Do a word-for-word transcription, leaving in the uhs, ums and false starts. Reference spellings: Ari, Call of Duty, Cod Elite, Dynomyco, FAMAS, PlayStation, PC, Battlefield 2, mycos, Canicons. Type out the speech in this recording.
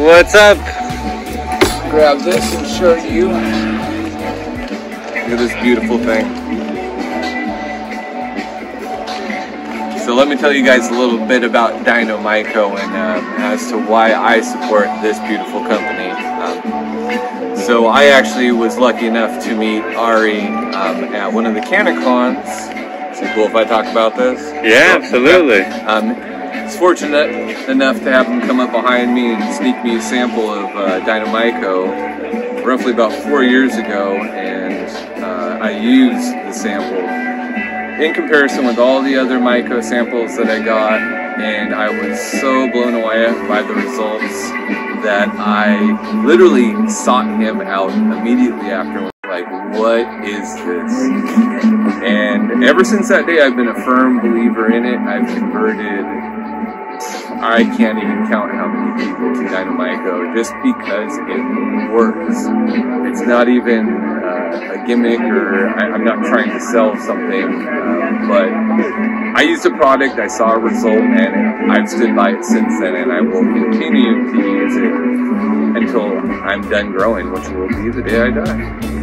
What's up? Grab this and show you. Look at this beautiful thing. So let me tell you guys a little bit about Dynomyco and uh, as to why I support this beautiful company. Um, so I actually was lucky enough to meet Ari um, at one of the Canicons. Is it cool if I talk about this? Yeah, so, absolutely. Um, It's fortunate enough to have him come up behind me and sneak me a sample of uh, Dynomyco roughly about four years ago, and uh, I used the sample in comparison with all the other myco samples that I got, and I was so blown away by the results that I literally sought him out immediately after. Like, what is this? And ever since that day, I've been a firm believer in it. I've converted, I can't even count how many people to Dynomyco just because it works. It's not even uh, a gimmick, or I, I'm not trying to sell something, um, but I used a product, I saw a result, and I've stood by it since then, and I will continue to use it until I'm done growing, which will be the day I die.